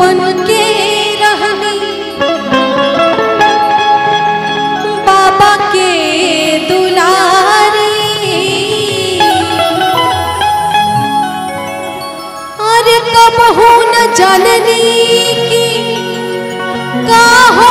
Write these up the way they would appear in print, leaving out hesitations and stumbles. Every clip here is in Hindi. बन के रहनी बाबा के दुलारी। अरे कब हो न जननी की काहो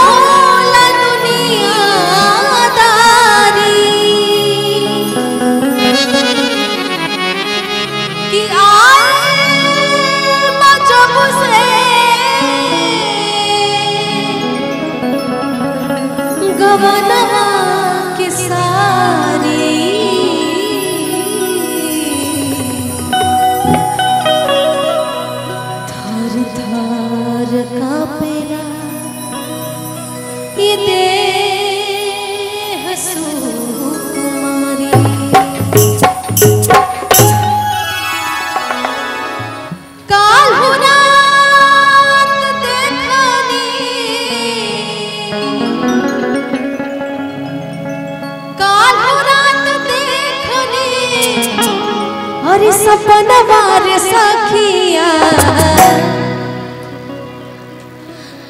सपनमा रे सखिया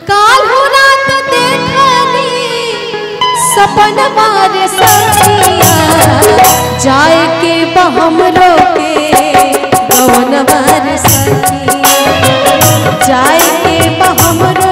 काल्हु रात देखिले सपनमा रे सखिया जाए के हमरो के गौनवा रे सखिया जाए के हमरो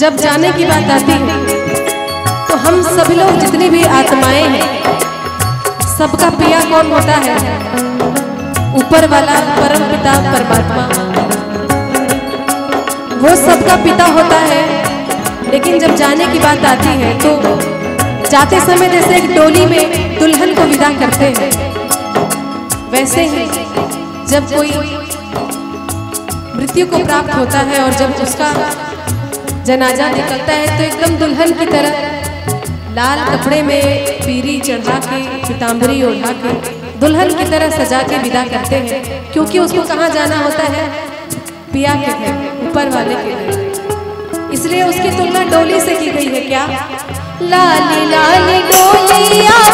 जब जाने की बात आती है तो हम सभी लोग जितनी भी आत्माएं हैं सबका पिया कौन होता है? ऊपर वाला परम पिता परमात्मा, वो सबका पिता होता है। लेकिन जब जाने की बात आती है तो जाते समय जैसे एक डोली में दुल्हन को विदा करते हैं, वैसे ही जब कोई मृत्यु को प्राप्त होता है और जब उसका जनाजा निकलता है तो एकदम दुल्हन की तरह लाल कपड़े में पीरी चढ़ा के पीताम्बरी ओढ़ा के दुल्हन की तरह सजा के विदा करते हैं, क्योंकि उसको कहाँ जाना होता है, पिया के घर, ऊपर वाले के घर। इसलिए उसकी तुलना डोली से की गई है। क्या लाली लाली डोलिया